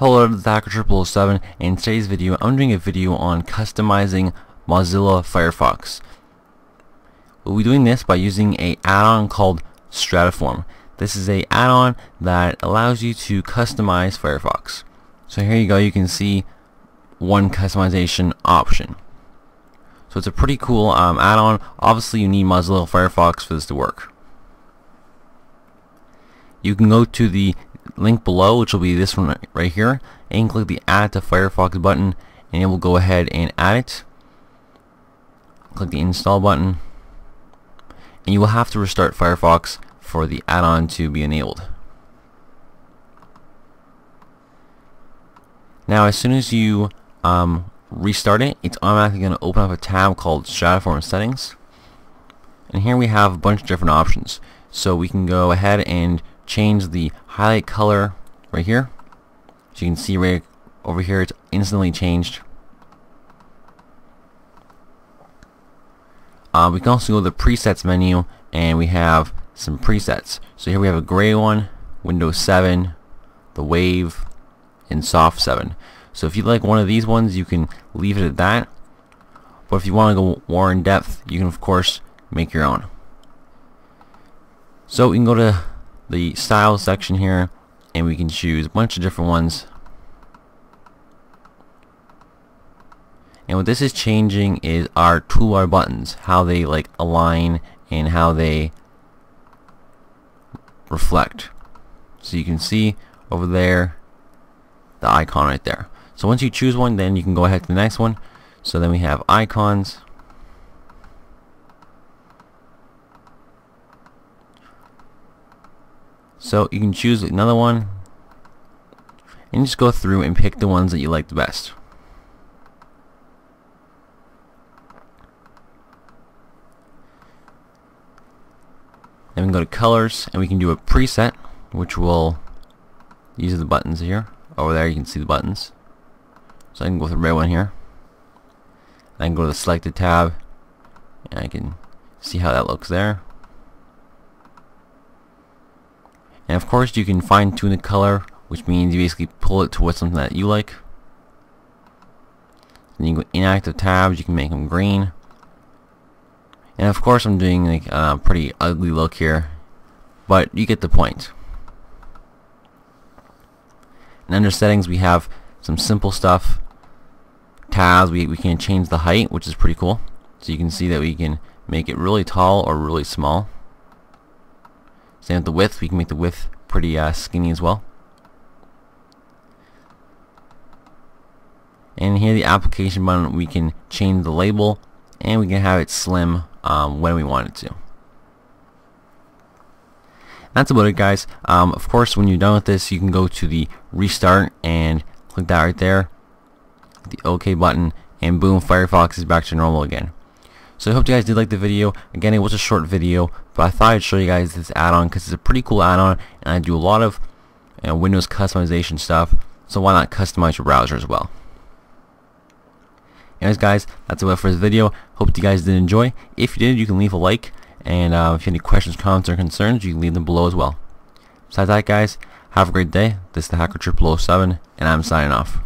Hello, TheHacker0007, and in today's video I'm doing a video on customizing Mozilla Firefox. We'll be doing this by using an add-on called Stratiform. This is an add-on that allows you to customize Firefox. So here you go, you can see one customization option. So it's a pretty cool add-on. Obviously you need Mozilla Firefox for this to work. You can go to the link below, which will be this one right here, and click the Add to Firefox button, and it will go ahead and add it. Click the Install button, and you will have to restart Firefox for the add-on to be enabled. Now, as soon as you restart it, it's automatically going to open up a tab called Stratiform Settings, and here we have a bunch of different options. So we can go ahead and change the highlight color right here. So you can see right over here it's instantly changed. We can also go to the presets menu, and we have some presets. So here we have a gray one, Windows 7, the Wave, and Soft 7. So if you like one of these ones, you can leave it at that. But if you want to go more in depth, you can of course make your own. So we can go to the style section here, and we can choose a bunch of different ones. And what this is changing is our toolbar buttons, how they like align and how they reflect. So you can see over there the icon right there. So once you choose one, then you can go ahead to the next one. So then we have icons, so you can choose another one and just go through and pick the ones that you like the best. Then we can go to colors, and we can do a preset, which will use the buttons here. Over there you can see the buttons. So I can go with the red one here. I can go to the selected tab, and I can see how that looks there. And of course you can fine tune the color, which means you basically pull it towards something that you like. Then you can go inactive tabs, you can make them green. And of course I'm doing like a pretty ugly look here, but you get the point. And under settings we have some simple stuff. Tabs, we can change the height, which is pretty cool. So you can see that we can make it really tall or really small. Same with the width, we can make the width pretty skinny as well. And here the application button, we can change the label, and we can have it slim when we want it to. That's about it, guys. Of course, when you're done with this, you can go to the restart and click that right there, the OK button, and boom, Firefox is back to normal again. So I hope you guys did like the video. Again, it was a short video, but I thought I'd show you guys this add-on because it's a pretty cool add-on, and I do a lot of Windows customization stuff, so why not customize your browser as well. Anyways guys, that's about it for this video. Hope you guys did enjoy. If you did, you can leave a like, and if you have any questions, comments, or concerns, you can leave them below as well. Besides that guys, have a great day. This is the HackerTriple07, and I'm signing off.